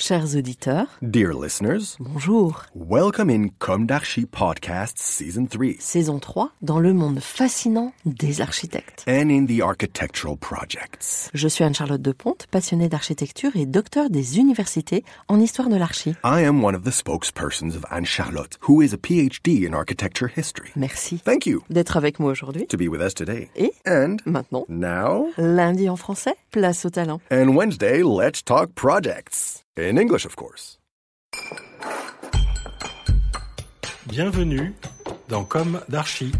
Chers auditeurs, dear listeners, bonjour. Welcome in Comme d'Archi podcast season 3. Saison 3 dans le monde fascinant des architectes. And in the architectural projects. Je suis Anne-Charlotte de Ponte, passionnée d'architecture et docteur des universités en histoire de l'archi. I am one of the spokespersons of Anne-Charlotte, who is a PhD in architecture history. Merci. Thank you. D'être avec moi aujourd'hui. To be with us today. Et maintenant. Now. Lundi en français, place au talent. And Wednesday, let's talk projects. In English, of course. Bienvenue dans Comme d'Archi.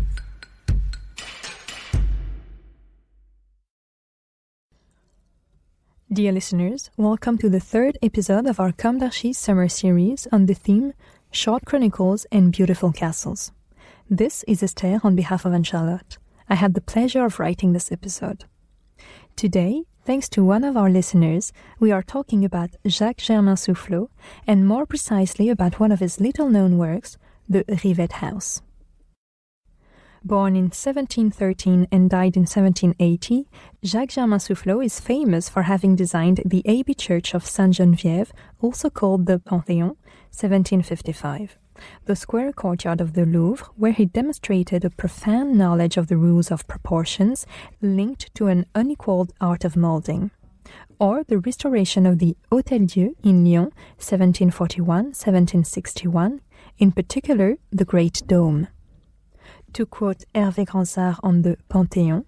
Dear listeners, welcome to the third episode of our Comme d'Archi summer series on the theme Short Chronicles and Beautiful Castles. This is Esther on behalf of Anne-Charlotte. I had the pleasure of writing this episode. Today, thanks to one of our listeners, we are talking about Jacques Germain Soufflot, and more precisely about one of his little-known works, the Rivette House. Born in 1713 and died in 1780, Jacques Germain Soufflot is famous for having designed the Abbey Church of Saint-Geneviève, also called the Panthéon, 1755, the square courtyard of the Louvre, where he demonstrated a profound knowledge of the rules of proportions linked to an unequaled art of moulding, or the restoration of the Hôtel Dieu in Lyon, 1741-1761, in particular the Great Dome. To quote Hervé Grandsard on the Panthéon,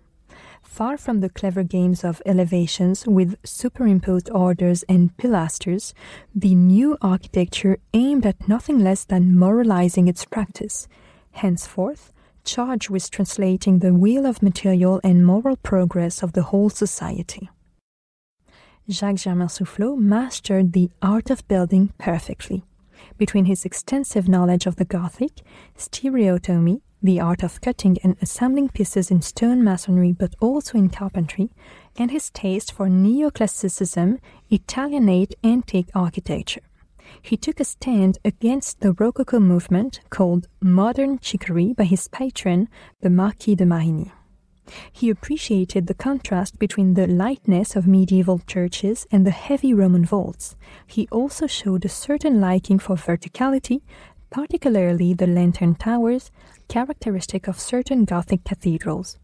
far from the clever games of elevations with superimposed orders and pilasters, the new architecture aimed at nothing less than moralizing its practice, henceforth charged with translating the will of material and moral progress of the whole society. Jacques Germain Soufflot mastered the art of building perfectly. Between his extensive knowledge of the Gothic, stereotomy, the art of cutting and assembling pieces in stone masonry but also in carpentry, and his taste for neoclassicism, Italianate, antique architecture, he took a stand against the Rococo movement called Modern Chicory by his patron, the Marquis de Marigny. He appreciated the contrast between the lightness of medieval churches and the heavy Roman vaults. He also showed a certain liking for verticality, particularly the lantern towers, characteristic of certain Gothic cathedrals.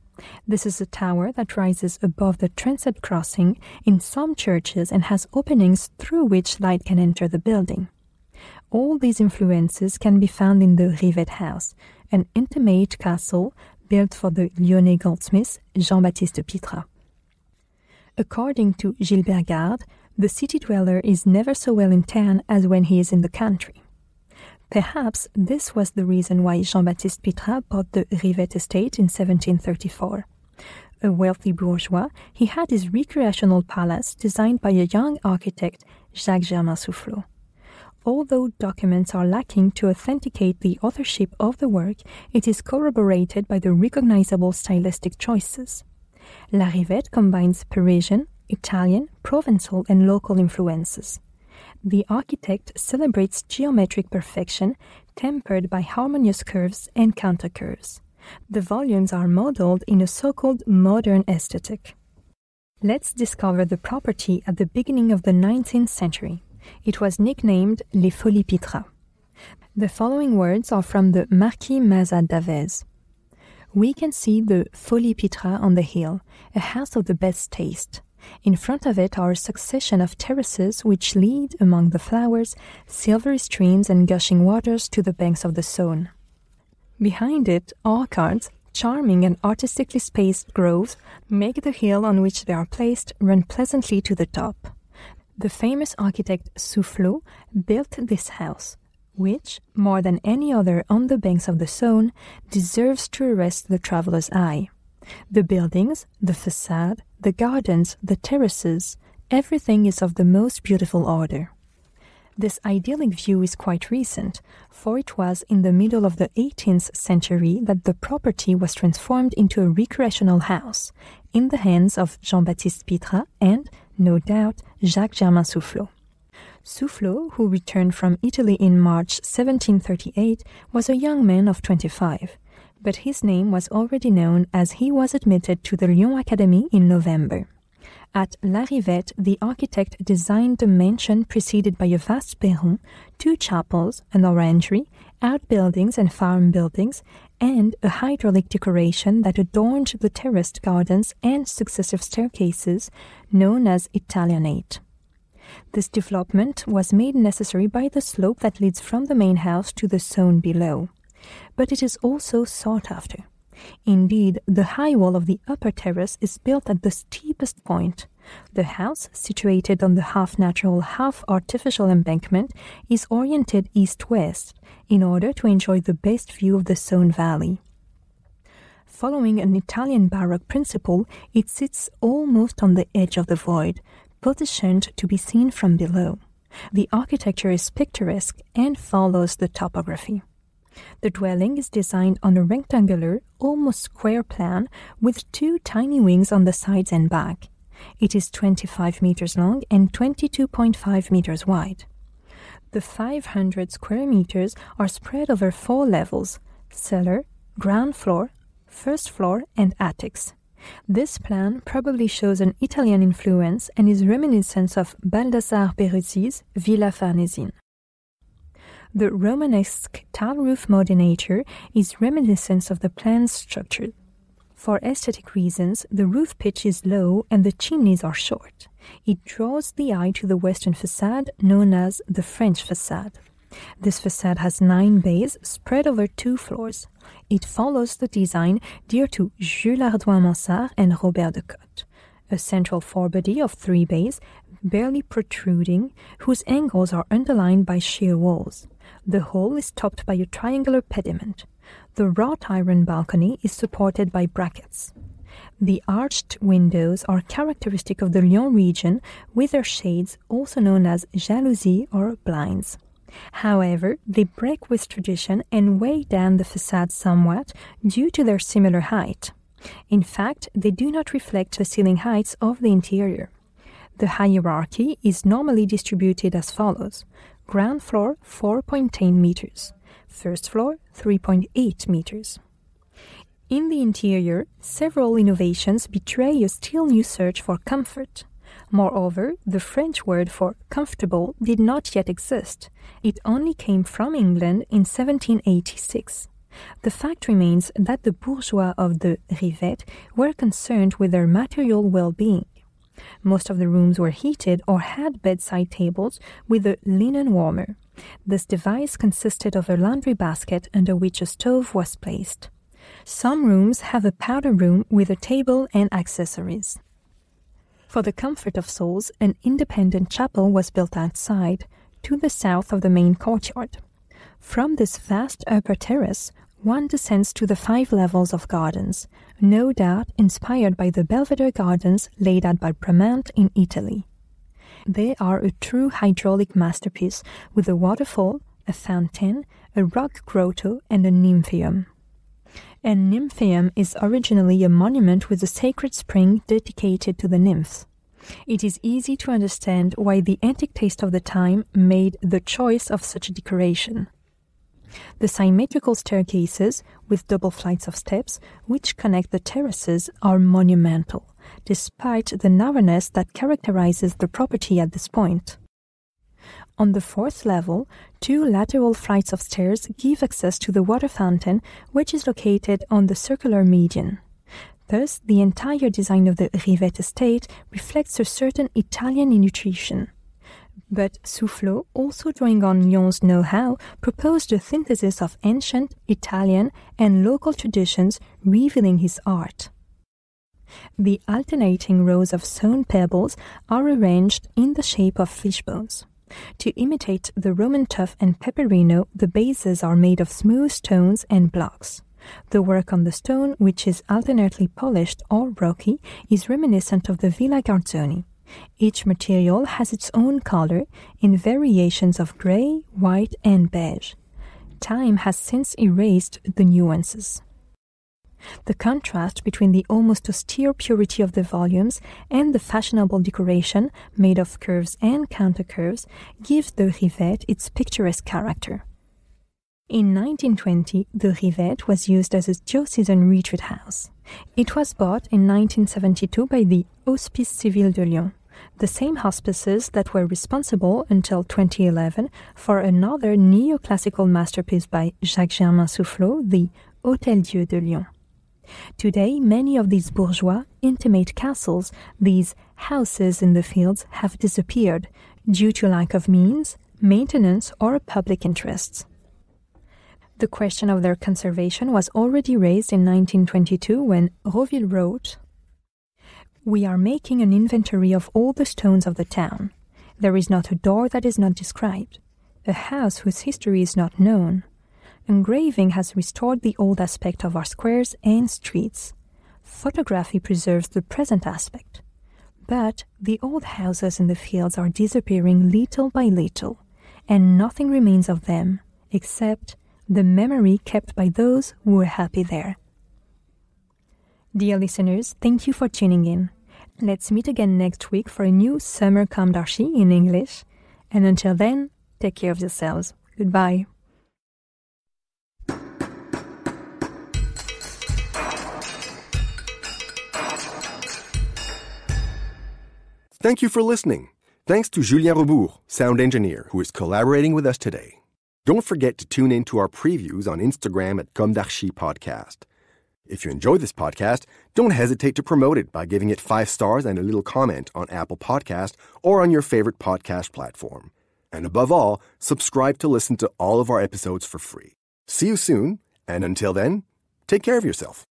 This is a tower that rises above the transept crossing in some churches and has openings through which light can enter the building. All these influences can be found in the Rivette House, an intimate castle built for the Lyonnais goldsmith Jean-Baptiste Pitra. According to Gilles Bergard, the city dweller is never so well in town as when he is in the country. Perhaps this was the reason why Jean-Baptiste Pitra bought the Rivette estate in 1734. A wealthy bourgeois, he had his recreational palace designed by a young architect, Jacques Germain Soufflot. Although documents are lacking to authenticate the authorship of the work, it is corroborated by the recognizable stylistic choices. La Rivette combines Parisian, Italian, Provençal and local influences. The architect celebrates geometric perfection, tempered by harmonious curves and countercurves. The volumes are modeled in a so-called modern aesthetic. Let's discover the property at the beginning of the 19th century. It was nicknamed Les Folies Pitras. The following words are from the Marquis Mazat d'Avez. We can see the Folies Pitras on the hill, a house of the best taste. In front of it are a succession of terraces which lead, among the flowers, silvery streams and gushing waters to the banks of the Saône. Behind it, orchards, charming and artistically spaced groves, make the hill on which they are placed run pleasantly to the top. The famous architect Soufflot built this house, which, more than any other on the banks of the Saône, deserves to arrest the traveller's eye. The buildings, the facade, the gardens, the terraces, everything is of the most beautiful order. This idyllic view is quite recent, for it was in the middle of the 18th century that the property was transformed into a recreational house, in the hands of Jean-Baptiste Pitra and, no doubt, Jacques Germain Soufflot. Soufflot, who returned from Italy in March 1738, was a young man of 25. But his name was already known as he was admitted to the Lyon Academy in November. At La Rivette, the architect designed the mansion preceded by a vast perron, two chapels, an orangery, outbuildings and farm buildings, and a hydraulic decoration that adorned the terraced gardens and successive staircases, known as Italianate. This development was made necessary by the slope that leads from the main house to the Saône below, but it is also sought after. Indeed, the high wall of the upper terrace is built at the steepest point. The house, situated on the half-natural, half-artificial embankment, is oriented east-west, in order to enjoy the best view of the Saône Valley. Following an Italian Baroque principle, it sits almost on the edge of the void, positioned to be seen from below. The architecture is picturesque and follows the topography. The dwelling is designed on a rectangular, almost square plan, with two tiny wings on the sides and back. It is 25 meters long and 22.5 meters wide. The 500 square meters are spread over 4 levels: cellar, ground floor, first floor, and attics. This plan probably shows an Italian influence and is reminiscent of Baldassare Peruzzi's Villa Farnesina. The Romanesque tile roof modinature is reminiscent of the plan's structure. For aesthetic reasons, the roof pitch is low and the chimneys are short. It draws the eye to the western facade, known as the French facade. This facade has 9 bays spread over 2 floors. It follows the design dear to Jules Hardouin-Mansart and Robert de Cotte. A central forebody of 3 bays, barely protruding, whose angles are underlined by sheer walls. The whole is topped by a triangular pediment. The wrought iron balcony is supported by brackets. The arched windows are characteristic of the Lyon region, with their shades, also known as jalousies or blinds. However, they break with tradition and weigh down the facade somewhat due to their similar height. In fact, they do not reflect the ceiling heights of the interior. The hierarchy is normally distributed as follows: ground floor 4.10 meters, first floor 3.8 meters. In the interior, several innovations betray a still new search for comfort. Moreover, the French word for comfortable did not yet exist. It only came from England in 1786. The fact remains that the bourgeois of the Rivette were concerned with their material well-being. Most of the rooms were heated or had bedside tables with a linen warmer. This device consisted of a laundry basket under which a stove was placed. Some rooms have a powder room with a table and accessories. For the comfort of souls, an independent chapel was built outside, to the south of the main courtyard. From this vast upper terrace, one descends to the 5 levels of gardens, no doubt inspired by the Belvedere Gardens laid out by Bramante in Italy. They are a true hydraulic masterpiece, with a waterfall, a fountain, a rock grotto, and a nymphæum. A nymphæum is originally a monument with a sacred spring dedicated to the nymphs. It is easy to understand why the antique taste of the time made the choice of such a decoration. The symmetrical staircases, with double flights of steps, which connect the terraces, are monumental, despite the narrowness that characterizes the property at this point. On the 4th level, 2 lateral flights of stairs give access to the water fountain, which is located on the circular median. Thus, the entire design of the Rivette estate reflects a certain Italian intuition. But Soufflot, also drawing on Lyon's know-how, proposed a synthesis of ancient, Italian, and local traditions, revealing his art. The alternating rows of sewn pebbles are arranged in the shape of fishbones. To imitate the Roman tuff and peperino, the bases are made of smooth stones and blocks. The work on the stone, which is alternately polished or rocky, is reminiscent of the Villa Garzoni. Each material has its own color, in variations of gray, white, and beige. Time has since erased the nuances. The contrast between the almost austere purity of the volumes and the fashionable decoration, made of curves and countercurves, gives the Rivette its picturesque character. In 1920, the Rivette was used as a diocesan retreat house. It was bought in 1972 by the Hospices Civils de Lyon, the same hospices that were responsible until 2011 for another neoclassical masterpiece by Jacques Germain Soufflot, the Hôtel Dieu de Lyon. Today, many of these bourgeois, intimate castles, these houses in the fields, have disappeared due to lack of means, maintenance, or public interests. The question of their conservation was already raised in 1922 when Roville wrote, "We are making an inventory of all the stones of the town. There is not a door that is not described, a house whose history is not known. Engraving has restored the old aspect of our squares and streets. Photography preserves the present aspect. But the old houses in the fields are disappearing little by little, and nothing remains of them, except the memory kept by those who were happy there." Dear listeners, thank you for tuning in. Let's meet again next week for a new Summer Comme d'Archi in English. And until then, take care of yourselves. Goodbye. Thank you for listening. Thanks to Julien Rebours, sound engineer, who is collaborating with us today. Don't forget to tune in to our previews on Instagram at Comme d'Archi Podcast. If you enjoy this podcast, don't hesitate to promote it by giving it 5 stars and a little comment on Apple Podcast or on your favorite podcast platform. And above all, subscribe to listen to all of our episodes for free. See you soon, and until then, take care of yourself.